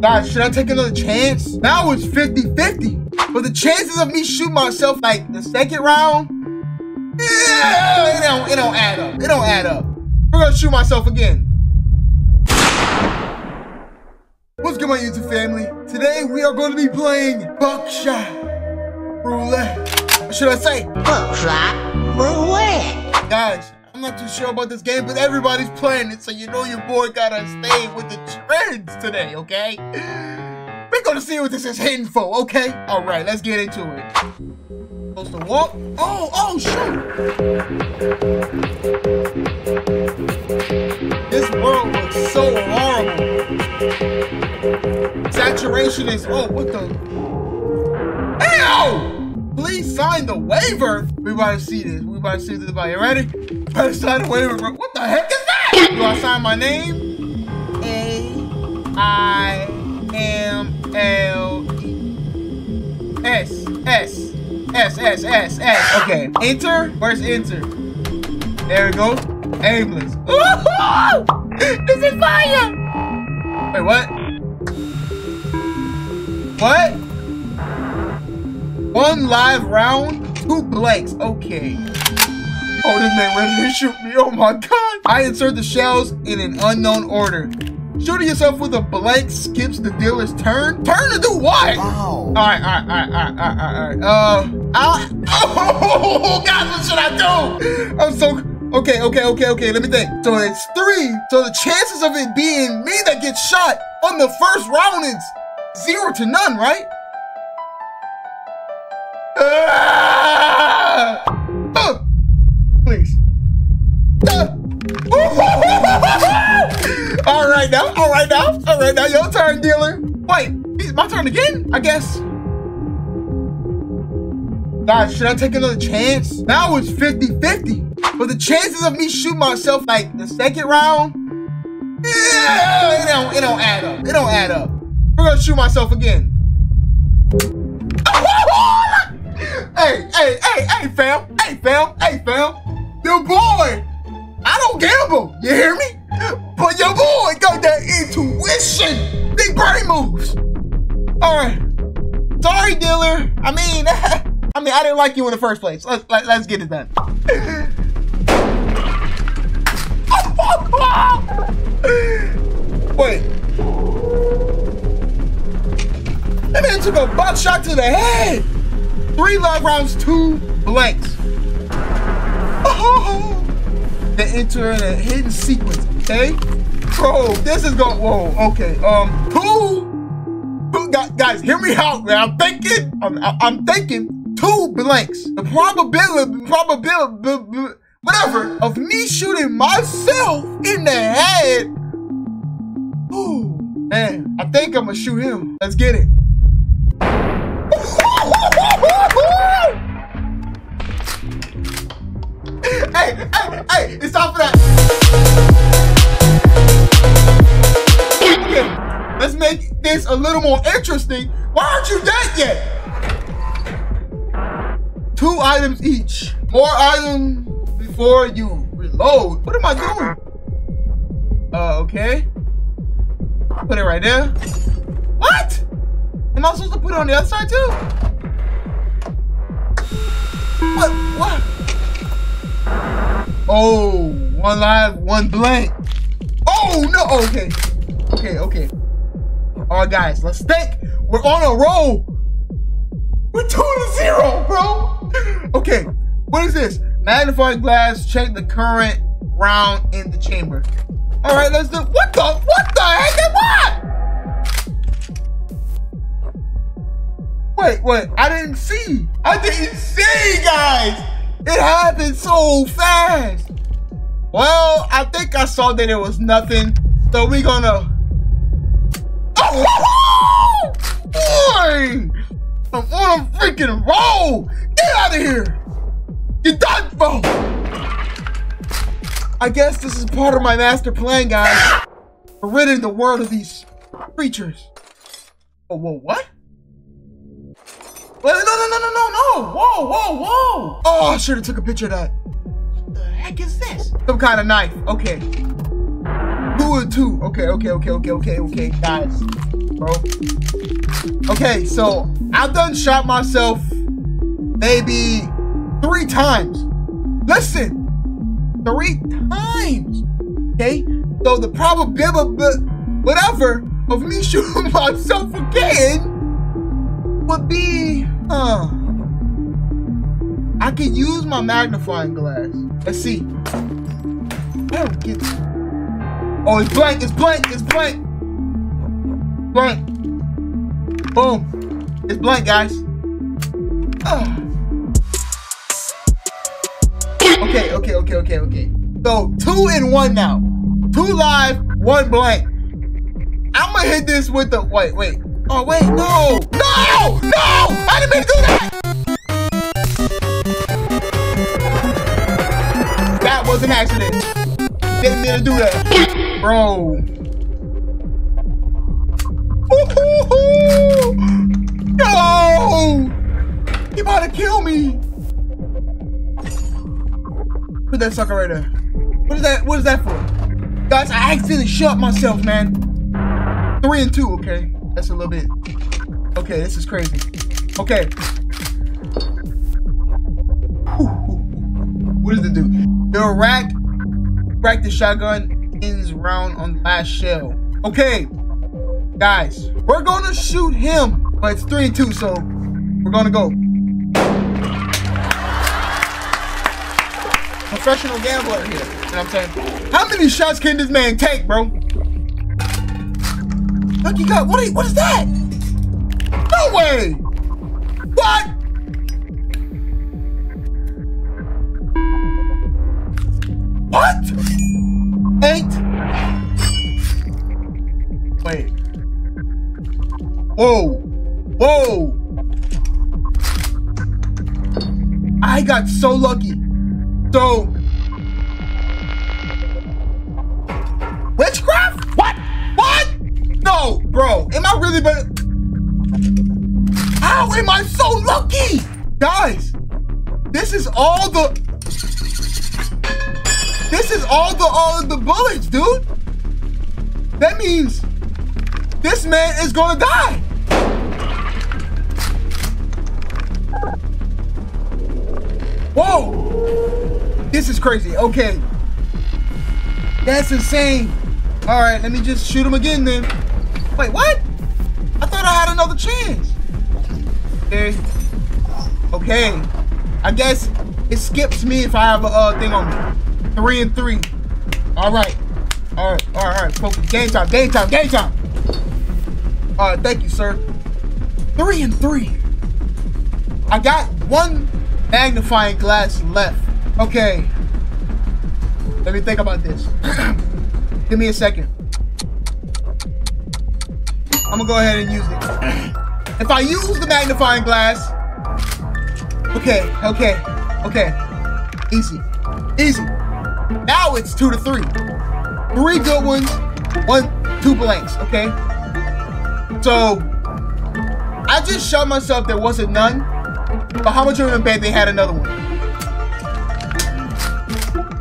Guys, should I take another chance? Now it's 50-50. But the chances of me shooting myself like the second round, yeah, it don't add up. It don't add up. We're gonna shoot myself again. What's good, my YouTube family? Today we are going to be playing Buckshot Roulette. Or should I say Buckshot Roulette? Guys, I'm not too sure about this game, but everybody's playing it, so you know your boy gotta stay with the trends today, okay? We're gonna see what this is hitting for, okay? All right, let's get into it. Supposed to walk? Oh, shoot! This world looks so horrible. Saturation is, oh, what the? Ow! Please sign the waiver. We about to see this. We about to see this. You ready? I signed a waiver, bro. What the heck is that? Do I sign my name? AIMLESSSSS. Okay. Enter. Where's enter? There we go. Aimless. Woohoo! This is fire! Wait, what? What? One live round, two blanks. Okay. Oh, this man ready to shoot me. Oh my god. I insert the shells in an unknown order. Shooting yourself with a blank skips the dealer's turn. Turn to do what? Oh. Alright. Oh god, what should I do? I'm so... Okay, let me think. So it's three. So the chances of it being me that gets shot on the first round is 0 to none, right? Please. All right now, your turn, dealer. Wait, it's my turn again, I guess. Guys, should I take another chance? Now it's 50-50, but the chances of me shooting myself like the second round, yeah, it don't add up. It don't add up. We're gonna shoot myself again. Hey, fam. Your boy, I don't gamble, you hear me? But your boy got that intuition, big brain moves. All right, sorry, dealer. I mean, I didn't like you in the first place. Let's get it done. Wait, that man took a buckshot to the head. 3 live rounds, 2 blanks. The enter in a hidden sequence, okay? Bro, this is going, whoa, okay. Guys, hear me out, man. I'm thinking 2 blanks. The probability, whatever, of me shooting myself in the head. Ooh, man, I think I'm gonna shoot him. Let's get it. Hey, it's time for that. Okay, let's make this a little more interesting. Why aren't you dead yet? 2 items each. More items before you reload. What am I doing? Okay. Put it right there. What? Am I supposed to put it on the other side too? What? Oh, 1 live, 1 blank. Oh no, okay. All right, guys, let's think. We're on a roll. We're 2 to 0, bro. Okay, what is this? Magnifying glass, check the current round in the chamber. All right, let's do, what the heck is that? Wait, I didn't see, guys. It happened so fast. Well, I think I saw that it was nothing. So we're gonna. Oh, boy! I'm on a freaking roll. Get out of here. You're done for. I guess this is part of my master plan, guys. For ridding the world of these creatures. Oh, whoa, what? No. Whoa. Oh, I should have took a picture of that. What the heck is this? Some kind of knife. Okay. 2 and 2. Okay. Guys. bro. Okay, so I've done shot myself maybe 3 times. Listen, 3 times. Okay, so the probability, whatever, of me shooting myself again would be, I can use my magnifying glass. Let's see. I don't get this. Oh, it's blank, it's blank, it's blank. Blank. Boom. It's blank, guys. Okay, okay, okay, okay, okay. So 2 and 1 now. 2 live, 1 blank. I'm gonna hit this with the, wait, wait. Oh, wait, no. No, no, I didn't mean to do that. That was an accident. Didn't mean to do that. Bro. No! He about to kill me. Put that sucker right there. What is that? What is that for? Guys, I accidentally shot myself, man. 3 and 2, okay? That's a little bit. Okay, this is crazy. Okay. What does it do? The rack practice shotgun ends round on the last shell. Okay. Guys, we're gonna shoot him, but it's 3 and 2, so we're gonna go. Professional gambler here, you know what I'm saying? How many shots can this man take, bro? Look, you got, what is that? No way! What? What? 8. Wait. Whoa, whoa. I got so lucky. So, witchcraft? What? What? No, bro, am I really, but how am I so lucky? Guys, this is all the bullets, dude. That means this man is gonna die. Whoa! This is crazy. Okay. That's insane. Alright, let me just shoot him again then. Wait, what? I thought I had another chance. Okay. Okay. I guess it skips me if I have a thing on me. 3 and 3. Alright. Alright, alright, focus. Game time, game time, game time. Alright, thank you, sir. 3 and 3. I got 1 magnifying glass left. Okay. Let me think about this. Give me a second. I'm gonna go ahead and use it. If I use the magnifying glass, okay, okay, okay. Easy, easy. Now it's 2 to 3. 3 good ones, 1, 2 blanks, okay? So, I just showed myself there wasn't none. But how much of them bet they had another one?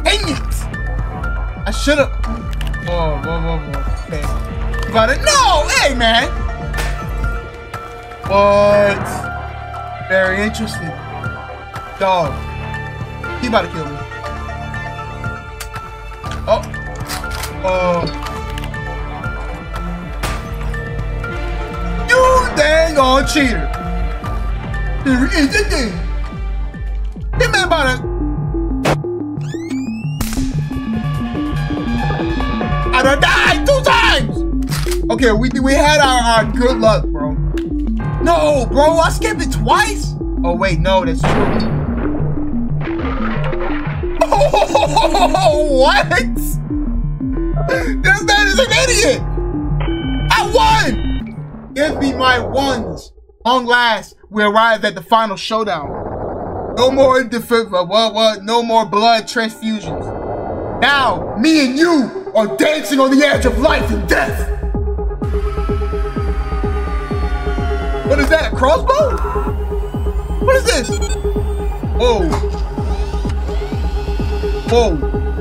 Dang it! I should've. Whoa, whoa, whoa, whoa. Okay. You got it. No! Hey, man! What? Very interesting. Dog. He about to kill me. Oh. Oh. You dang old cheater! There he is, isn't he? That man about to. I done died 2 times! Okay, we had our good luck, bro. No, bro, I skipped it twice? Oh, wait, no, that's true. Oh, what? This man is an idiot! I won! Give me my 1s. Long last, we arrive at the final showdown. No more no more blood transfusions. Now, me and you are dancing on the edge of life and death. What is that? A crossbow? What is this? Whoa. Whoa.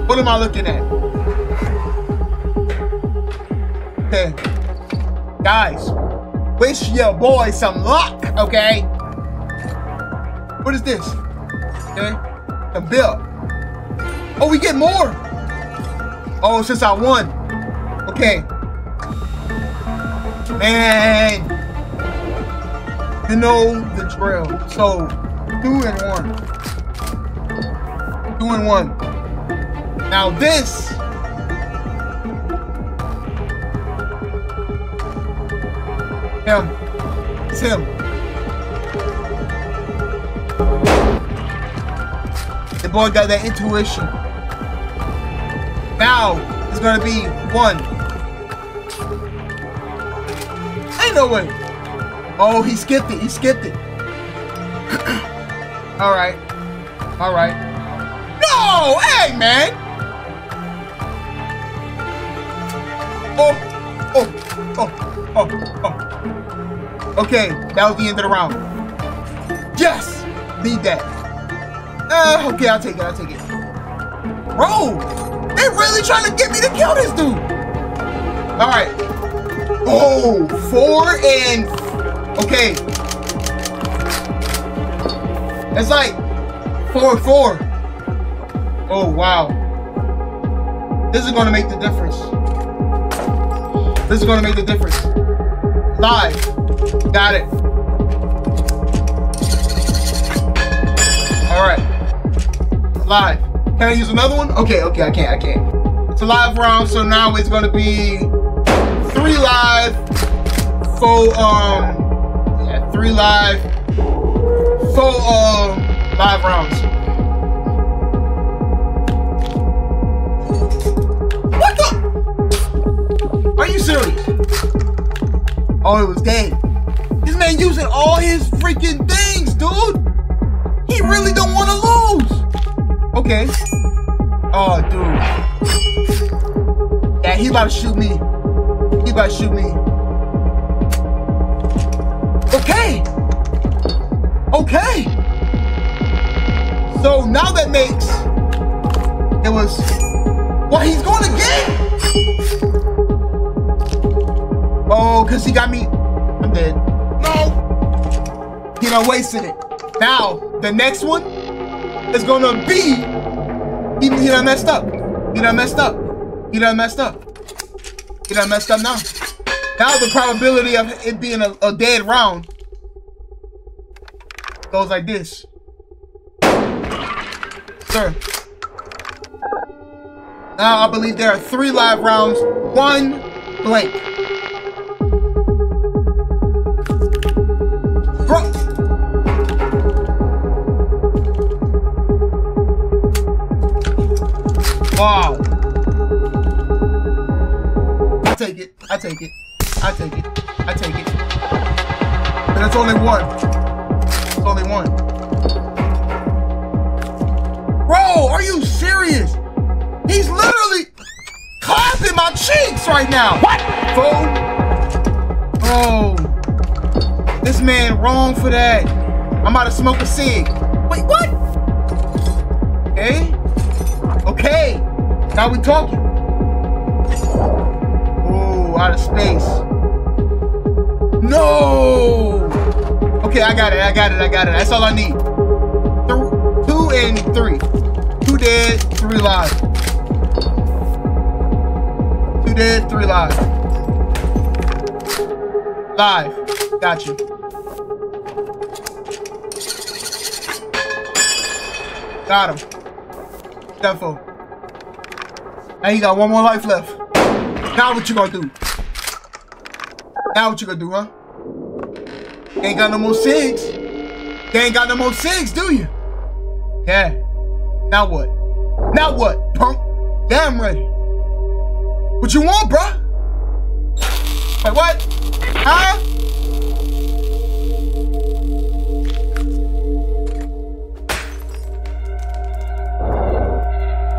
What am I looking at? Okay. Guys. Wish your boy some luck, okay? What is this? Okay, a bill. Oh, we get more. Oh, since I won. Okay. Man, you know the drill. So, 2 and 1. 2 and 1. Now this. Him. It's him. The boy got that intuition. Now it's gonna be 1. Ain't no way. Oh, he skipped it. He skipped it. All right. All right. No, hey man. Oh, oh, oh, oh, oh. Okay, that was the end of the round. Yes, need that. Okay, I'll take it. I'll take it. Bro. They really trying to get me to kill this dude. All right. Oh, 4 and... Okay. It's like 4 and 4. Oh, wow. This is going to make the difference. This is going to make the difference. Live. Got it. All right. Live. Can I use another one? Okay, okay, I can't, I can't. It's a live round, so now it's gonna be 3 live, 4 live rounds. What the? Are you serious? Oh, it was game. This man using all his freaking things, dude. He really don't wanna lose. Okay. Oh, dude. Yeah, he about to shoot me. He about to shoot me. Okay. Okay. So now that makes it was. What, he's going again? Oh, cause he got me. I'm dead. No. He done wasted it. Now the next one is gonna be. He done messed up. He done messed up. He done messed up. He done messed up now. Now the probability of it being a dead round goes like this. Sir. Now I believe there are 3 live rounds, 1 blank. Bro. Wow. I take it. I take it. I take it. I take it. But it's only 1. It's only 1. Bro, are you serious? He's literally clapping my cheeks right now. What? Fool. Bro. This man wrong for that. I'm about to smoke a cig. Wait, what? Okay. Okay. Now we talking. Ooh, out of space. No. Okay, I got it. I got it. I got it. That's all I need. 2 and 3. 2 dead, 3 live. 2 dead, 3 live. Live. Got you. Got him. That fool. Now you got 1 more life left. Now what you gonna do? Now what you gonna do, huh? You ain't got no more cigs. They ain't got no more cigs, do you? Yeah. Now what? Now what, punk? Damn ready. What you want, bruh? Like what? Huh?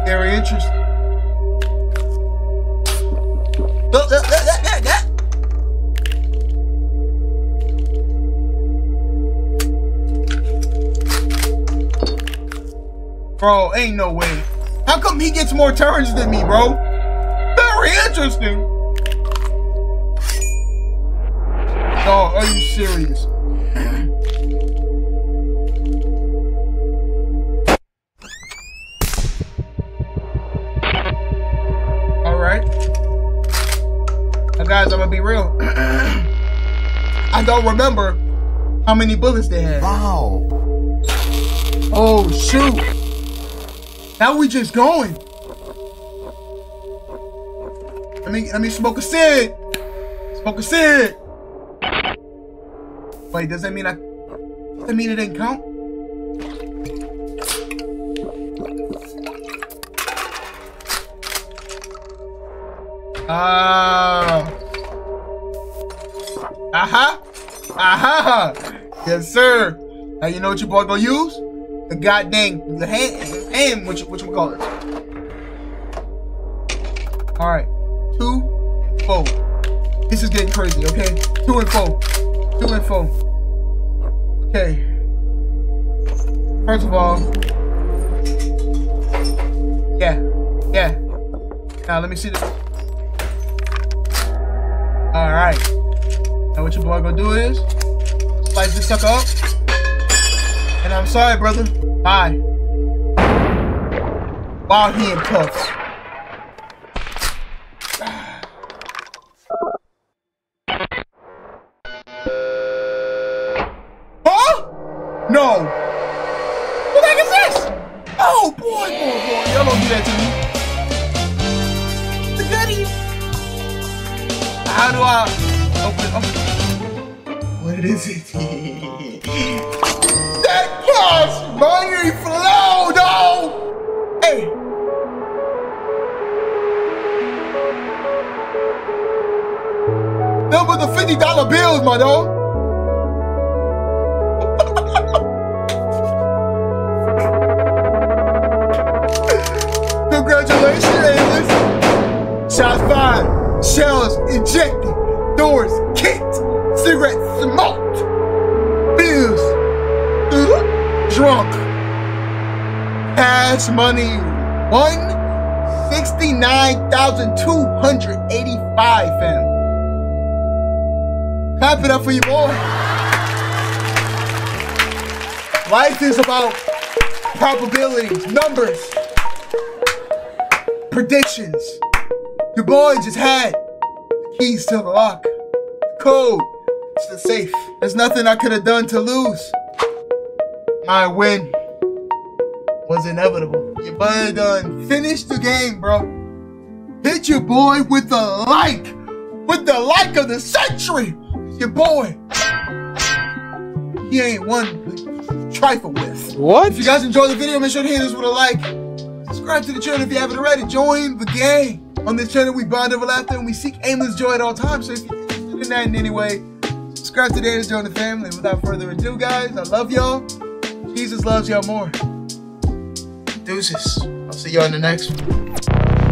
Very interesting. Bro, ain't no way. How come he gets more turns than me, bro? Very interesting. So Oh, are you serious? Alright. Now guys, I'm gonna be real. I don't remember how many bullets they had. Wow. Oh shoot. Now we just going. Let me smoke a cig. Smoke a cig. Wait, does that mean it didn't count? Aha! Aha! Yes, sir. Now you know what your boy gonna use? The goddamn hand, which we call it. All right. 2 and 4. This is getting crazy, okay? 2 and 4. 2 and 4. Okay. First of all. Yeah. Yeah. Now let me see this. Alright. Now what your boy gonna do is slice this sucker up. And I'm sorry, brother. Bye. While he in cuffs. No! What the heck is this? Oh boy, boy, boy. Y'all don't do that to me. The goodie. How do I open it? What is it? That cash money flowed on! Hey! Them with the $50 bills, my dog. Shots fired, shells ejected, doors kicked, cigarettes smoked, bills drunk. Cash money $169,285, fam. Clap it up for your boy. Life is about probabilities, numbers, predictions. Your boy just had the keys to the lock, the code to the safe. There's nothing I could have done to lose. My win was inevitable. Your boy done finished the game, bro. Hit your boy with the like. With the like of the century. Your boy. He ain't one to trifle with. What? If you guys enjoyed the video, make sure to hit us with a like. Subscribe to the channel if you haven't already. Join the game. On this channel, we bond over laughter and we seek aimless joy at all times. So if you're interested in that in any way, subscribe today to join the family. Without further ado, guys, I love y'all. Jesus loves y'all more. Deuces. I'll see y'all in the next one.